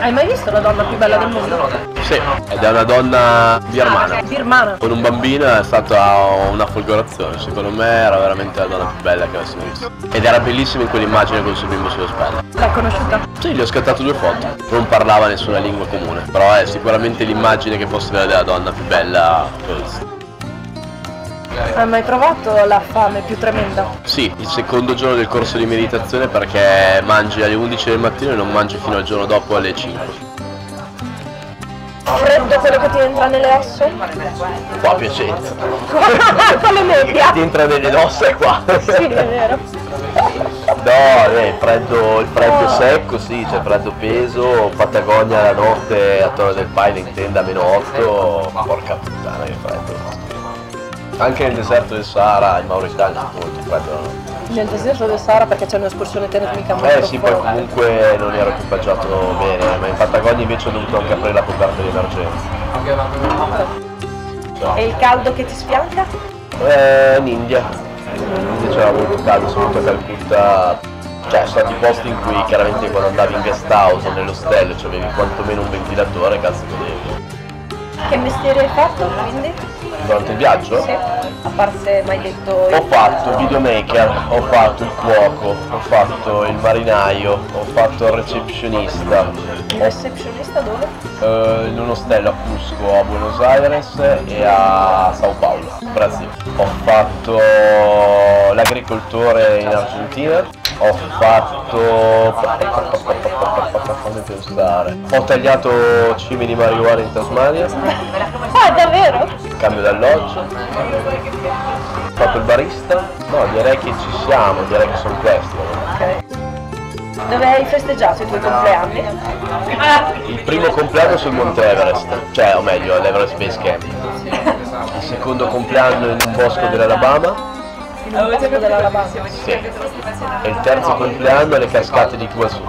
Hai mai visto la donna più bella del mondo? Sì, ed è una donna birmana. Birmana? Con un bambino è stata una folgorazione. Secondo me era veramente la donna più bella che avessimo visto. Ed era bellissima in quell'immagine con il suo bimbo sulle spalle. L'hai conosciuta? Sì, gli ho scattato 2 foto. Non parlava nessuna lingua comune. Però è sicuramente l'immagine che posso avere della donna più bella che ho visto. Hai mai provato la fame più tremenda? Sì, il secondo giorno del corso di meditazione perché mangi alle 11 del mattino e non mangi fino al giorno dopo alle 5. Freddo quello che ti entra nelle ossa? Qua a Piacenza. Con le media. Ti entra nelle ossa qua. Sì, è vero. No, il freddo secco, sì, c'è freddo peso, Patagonia la notte a Torre del Paine in tenda -8, porca puttana che freddo. Anche nel deserto del Sahara, in Mauritania, molto freddo. Nel deserto del Sahara perché c'è un'escursione termica molto forte. Sì, poi comunque non ero equipaggiato bene, ma in Patagonia invece ho dovuto anche aprire la coperta di emergenza. No. E il caldo che ti sfianca? In India. In India c'era molto caldo, soprattutto a Calcutta. Cioè, sono stati posti in cui chiaramente quando andavi in guest house o nell'ostello avevi quantomeno un ventilatore, cazzo godevi. Che mestiere hai fatto quindi? Durante il viaggio? Sì, a parte mai detto... Ho fatto il videomaker, ho fatto il cuoco, ho fatto il marinaio, ho fatto il recepzionista. Il recepzionista dove? In un ostello a Cusco, a Buenos Aires e a Sao Paolo, Brasile. Ho fatto l'agricoltore in Argentina. Ho fatto... fammi pensare. Ho tagliato cime di marijuana in Tasmania. Ah, davvero? Cambio d'alloggio. Ho fatto il barista. No, direi che ci siamo, direi che sono questi. Ok. Dove hai festeggiato i tuoi compleanni? Il primo compleanno sul Monte Everest. Cioè, o meglio, all'Everest Base Camp. Il secondo compleanno in un bosco dell'Alabama. In un bosco dell'Alabama? Sì. E il terzo compleanno alle cascate di Kwasu.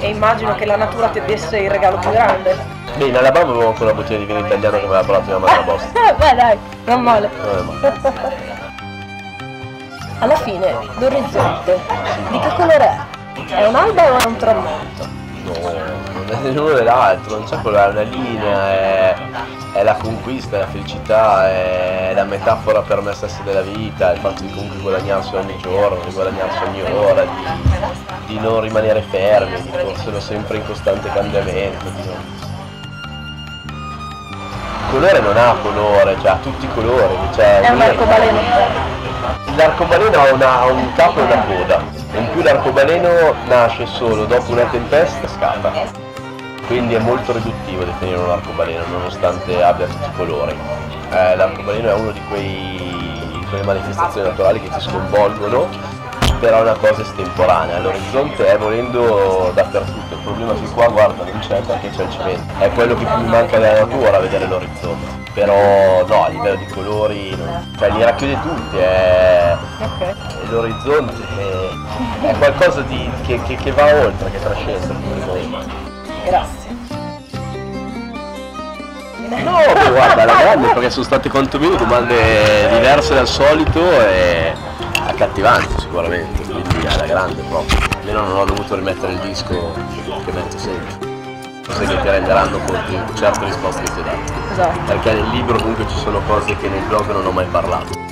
E immagino che la natura ti desse il regalo più grande. Beh, in Alabama avevo ancora una bottiglia di vino italiano che mi aveva provato prima della vostra. Beh dai, non male. Alla fine, l'orizzonte, di che colore è? È un'alba o è un tramonto? No, non è l'uno dell'altro, non c'è colore, è una linea, è la conquista, è la felicità, è la metafora per me stessa della vita, il fatto di comunque guadagnarsi ogni giorno, di guadagnarsi ogni ora, di non rimanere fermi, di fossero sempre in costante cambiamento. Il colore non ha colore, cioè ha tutti i colori. Cioè, è un arcobaleno. L'arcobaleno ha un capo e una coda, in più l'arcobaleno nasce solo dopo una tempesta e scappa. Quindi è molto riduttivo definire un arcobaleno nonostante abbia tutti i colori. L'arcobaleno è uno di quelle manifestazioni naturali che ti sconvolgono, però è una cosa estemporanea. L'orizzonte è volendo dappertutto, il problema è che qua guarda non c'è perché c'è il cemento. È quello che più mi manca della natura, vedere l'orizzonte. Però no, a livello di colori, cioè li racchiude tutti, l'orizzonte è qualcosa che va oltre, che trascende. Grazie. No, guarda, la grande, perché sono state quantomeno domande diverse dal solito e accattivanti sicuramente, quindi alla grande proprio. Almeno non ho dovuto rimettere il disco che metto sempre. Forse che ti renderanno conto di certe risposte che ti ho dato. Esatto. Perché nel libro comunque ci sono cose che nel blog non ho mai parlato.